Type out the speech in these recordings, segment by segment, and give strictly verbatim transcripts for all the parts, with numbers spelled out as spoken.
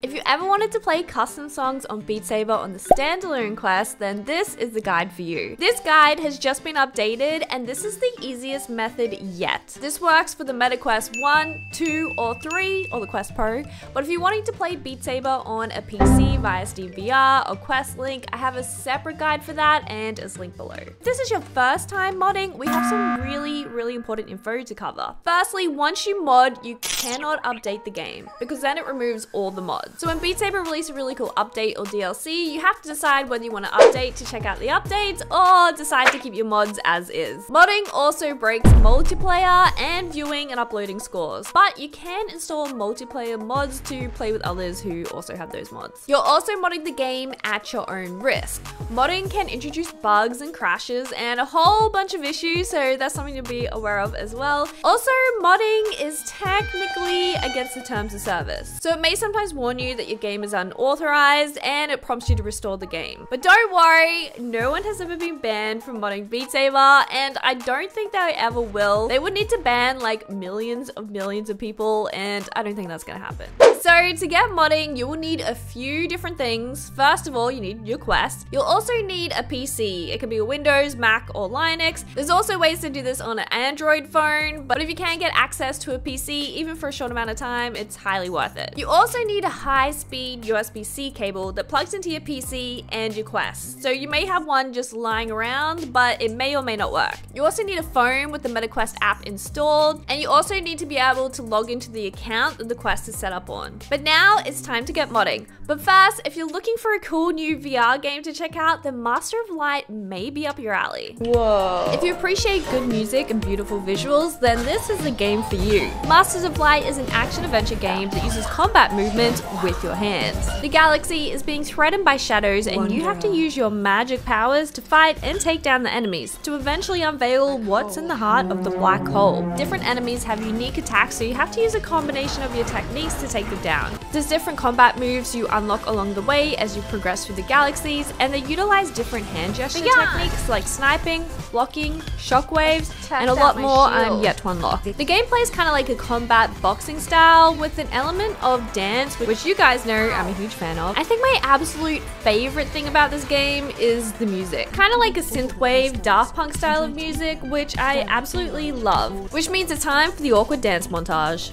If you ever wanted to play custom songs on Beat Saber on the standalone Quest, then this is the guide for you. This guide has just been updated and this is the easiest method yet. This works for the Meta Quest one, two or three or the Quest Pro, but if you're wanting to play Beat Saber on a P C via SteamVR or Quest Link, I have a separate guide for that and it's linked below. If this is your first time modding, we have some really, really important info to cover. Firstly, once you mod, you cannot update the game because then it removes all the mods. So when Beat Saber release a really cool update or D L C, you have to decide whether you want to update to check out the updates or decide to keep your mods as is. Modding also breaks multiplayer and viewing and uploading scores, but you can install multiplayer mods to play with others who also have those mods. You're also modding the game at your own risk. Modding can introduce bugs and crashes and a whole bunch of issues, so that's something to be aware of as well. Also, modding is technically against the terms of service, so it may sometimes warn you that your game is unauthorized and it prompts you to restore the game. But don't worry, no one has ever been banned from modding Beat Saber, and I don't think they ever will. They would need to ban like millions of millions of people, and I don't think that's gonna happen. So to get modding, you will need a few different things. First of all, you need your Quest. You'll also need a P C. It can be a Windows, Mac, or Linux. There's also ways to do this on an Android phone, but if you can get access to a P C, even for a short amount of time, it's highly worth it. You also need a high-speed U S B C cable that plugs into your P C and your Quest. So you may have one just lying around, but it may or may not work. You also need a phone with the Meta Quest app installed, and you also need to be able to log into the account that the Quest is set up on. But now it's time to get modding. But first, if you're looking for a cool new V R game to check out, then Master of Light may be up your alley. Whoa. If you appreciate good music and beautiful visuals, then this is the game for you. Masters of Light is an action-adventure game that uses combat movement with your hands. The galaxy is being threatened by shadows, and Wonder. you have to use your magic powers to fight and take down the enemies to eventually unveil what's in the heart of the black hole. Different enemies have unique attacks, so you have to use a combination of your techniques to take them down. There's different combat moves you unlock along the way as you progress through the galaxies, and they utilize different hand gesture yeah. techniques like sniping, blocking, shockwaves, and a lot more I'm yet to unlock. The gameplay is kind of like a combat boxing style with an element of dance, which you guys know I'm a huge fan of. I think my absolute favorite thing about this game is the music. Kind of like a synthwave, Daft Punk style of music, which I absolutely love. Which means it's time for the awkward dance montage.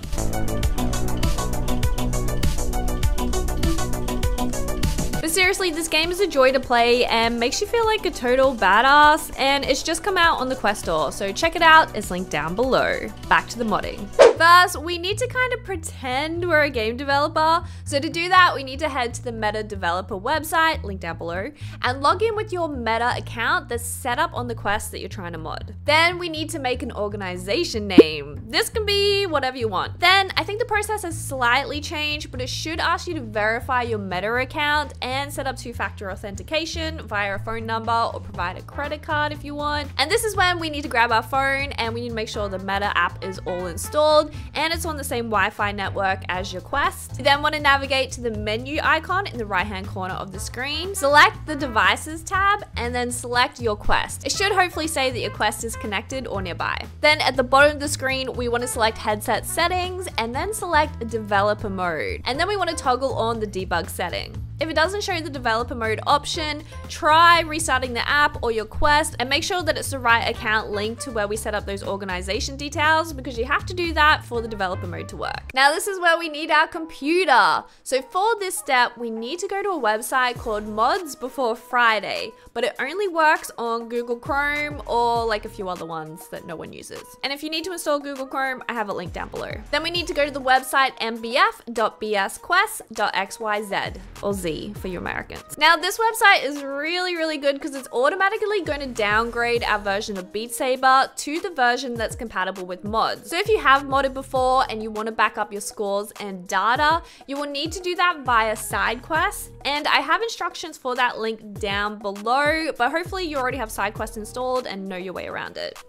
Seriously, this game is a joy to play and makes you feel like a total badass, and it's just come out on the Quest Store, so check it out, it's linked down below. Back to the modding. First, we need to kind of pretend we're a game developer, so to do that we need to head to the Meta Developer website, linked down below, and log in with your Meta account that's set up on the Quest that you're trying to mod. Then we need to make an organization name. This can be whatever you want. Then I think the process has slightly changed, but it should ask you to verify your Meta account and set up two-factor authentication via a phone number, or provide a credit card if you want. And this is when we need to grab our phone, and we need to make sure the Meta app is all installed and it's on the same Wi-Fi network as your Quest. You then want to navigate to the menu icon in the right-hand corner of the screen, select the devices tab, and then select your Quest. It should hopefully say that your Quest is connected or nearby. Then at the bottom of the screen, we want to select headset settings and then select developer mode. And then we want to toggle on the debug setting. If it doesn't show the developer mode option, try restarting the app or your Quest and make sure that it's the right account linked to where we set up those organization details, because you have to do that for the developer mode to work. Now this is where we need our computer. So for this step, we need to go to a website called Mods Before Friday, but it only works on Google Chrome or like a few other ones that no one uses. And if you need to install Google Chrome, I have it linked down below. Then we need to go to the website m b f dot b s quest dot x y z or Z for your American. Now this website is really, really good because it's automatically going to downgrade our version of Beat Saber to the version that's compatible with mods. So if you have modded before and you want to back up your scores and data, you will need to do that via SideQuest. And I have instructions for that linked down below, but hopefully you already have SideQuest installed and know your way around it.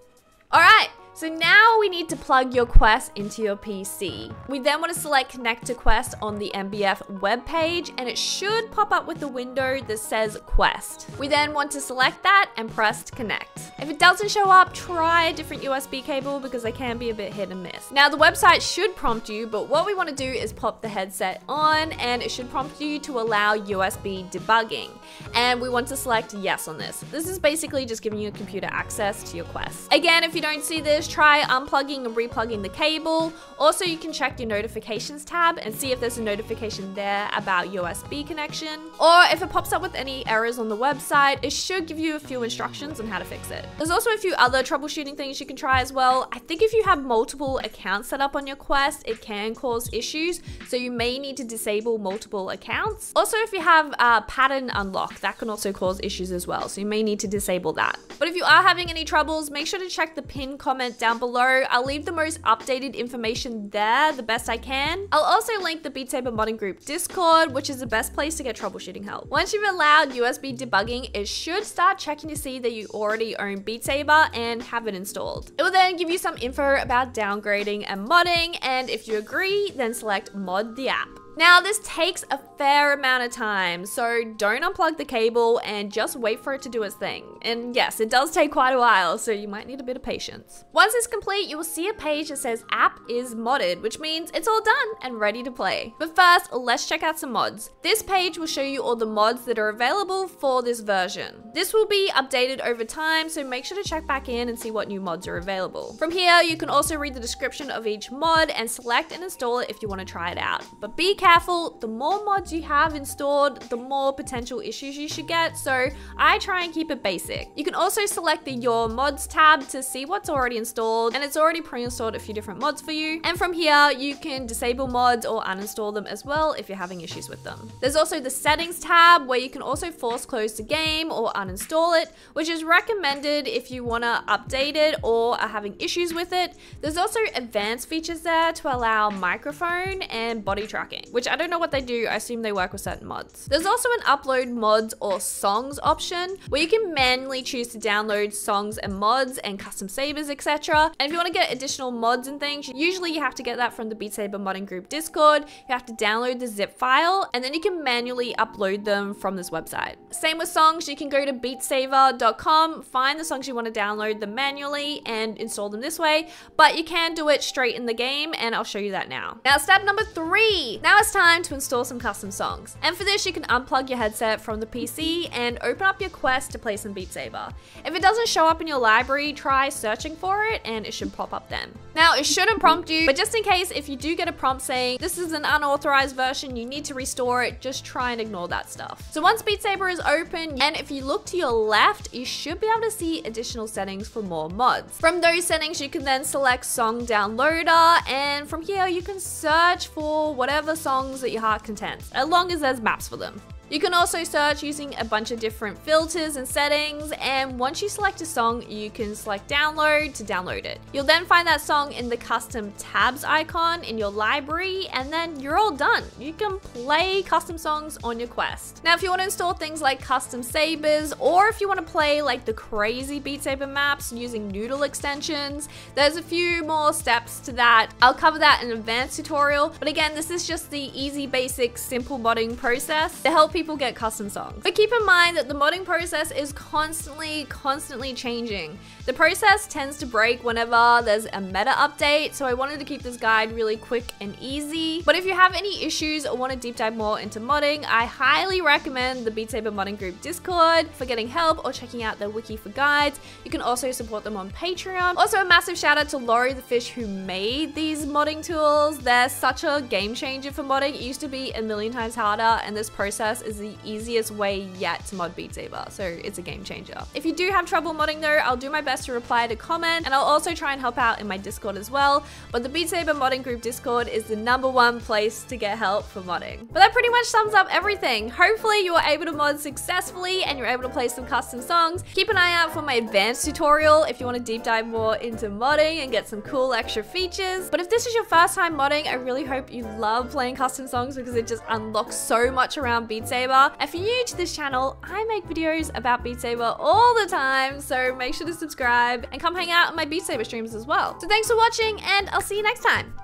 All right. So now we need to plug your Quest into your P C. We then want to select Connect to Quest on the M B F webpage, and it should pop up with the window that says Quest. We then want to select that and press Connect. If it doesn't show up, try a different U S B cable because they can be a bit hit and miss. Now the website should prompt you, but what we want to do is pop the headset on, and it should prompt you to allow U S B debugging. And we want to select yes on this. This is basically just giving your computer access to your Quest. Again, if you don't see this, try unplugging and replugging the cable. Also, you can check your notifications tab and see if there's a notification there about U S B connection. Or if it pops up with any errors on the website, it should give you a few instructions on how to fix it. There's also a few other troubleshooting things you can try as well. I think if you have multiple accounts set up on your Quest, it can cause issues, so you may need to disable multiple accounts. Also, if you have uh, pattern unlock, that can also cause issues as well, so you may need to disable that. But if you are having any troubles, make sure to check the pinned comment down below. I'll leave the most updated information there the best I can. I'll also link the Beat Saber modding group Discord, which is the best place to get troubleshooting help. Once you've allowed U S B debugging, it should start checking to see that you already own Beat Saber and have it installed. It will then give you some info about downgrading and modding, and if you agree, then select Mod the app. Now this takes a fair amount of time, so don't unplug the cable and just wait for it to do its thing. And yes, it does take quite a while, so you might need a bit of patience. Once it's complete, you will see a page that says app is modded, which means it's all done and ready to play. But first, let's check out some mods. This page will show you all the mods that are available for this version. This will be updated over time, so make sure to check back in and see what new mods are available. From here, you can also read the description of each mod and select and install it if you want to try it out. But be careful. Careful, the more mods you have installed, the more potential issues you should get, so I try and keep it basic. You can also select the Your Mods tab to see what's already installed, and it's already pre-installed a few different mods for you. And from here, you can disable mods or uninstall them as well if you're having issues with them. There's also the Settings tab, where you can also force close the game or uninstall it, which is recommended if you want to update it or are having issues with it. There's also advanced features there to allow microphone and body tracking, which I don't know what they do. I assume they work with certain mods. There's also an upload mods or songs option, where you can manually choose to download songs and mods and custom sabers, et cetera. And if you want to get additional mods and things, usually you have to get that from the Beat Saber modding group Discord. You have to download the zip file, and then you can manually upload them from this website. Same with songs. You can go to beat saver dot com, find the songs you want to download them manually and install them this way, but you can do it straight in the game, and I'll show you that now. Now, step number three. Now it's It's time to install some custom songs. And for this, you can unplug your headset from the P C and open up your Quest to play some Beat Saber. If it doesn't show up in your library, try searching for it and it should pop up then. Now, it shouldn't prompt you, but just in case, if you do get a prompt saying this is an unauthorized version, you need to restore it, just try and ignore that stuff. So once Beat Saber is open, and if you look to your left, you should be able to see additional settings for more mods. From those settings, you can then select Song Downloader, and from here, you can search for whatever song that your heart contents, as long as there's maps for them. You can also search using a bunch of different filters and settings, and once you select a song, you can select download to download it. You'll then find that song in the custom tabs icon in your library, and then you're all done. You can play custom songs on your Quest. Now, if you want to install things like custom sabers, or if you want to play like the crazy Beat Saber maps using Noodle extensions, there's a few more steps to that. I'll cover that in an advanced tutorial, but again, this is just the easy, basic, simple modding process to help people get custom songs. But keep in mind that the modding process is constantly, constantly changing. The process tends to break whenever there's a meta update, so I wanted to keep this guide really quick and easy. But if you have any issues or want to deep dive more into modding, I highly recommend the Beat Saber modding group Discord for getting help or checking out their wiki for guides. You can also support them on Patreon. Also, a massive shout out to Laurie the Fish, who made these modding tools. They're such a game changer for modding. It used to be a million times harder, and this process is the easiest way yet to mod Beat Saber, so it's a game changer. If you do have trouble modding though, I'll do my best to reply to comment, and I'll also try and help out in my Discord as well. But the Beat Saber modding group Discord is the number one place to get help for modding. But that pretty much sums up everything. Hopefully you were able to mod successfully and you're able to play some custom songs. Keep an eye out for my advanced tutorial if you want to deep dive more into modding and get some cool extra features. But if this is your first time modding, I really hope you love playing custom songs, because it just unlocks so much around Beat Saber Saber. If you're new to this channel, I make videos about Beat Saber all the time, so make sure to subscribe and come hang out on my Beat Saber streams as well. So thanks for watching, and I'll see you next time.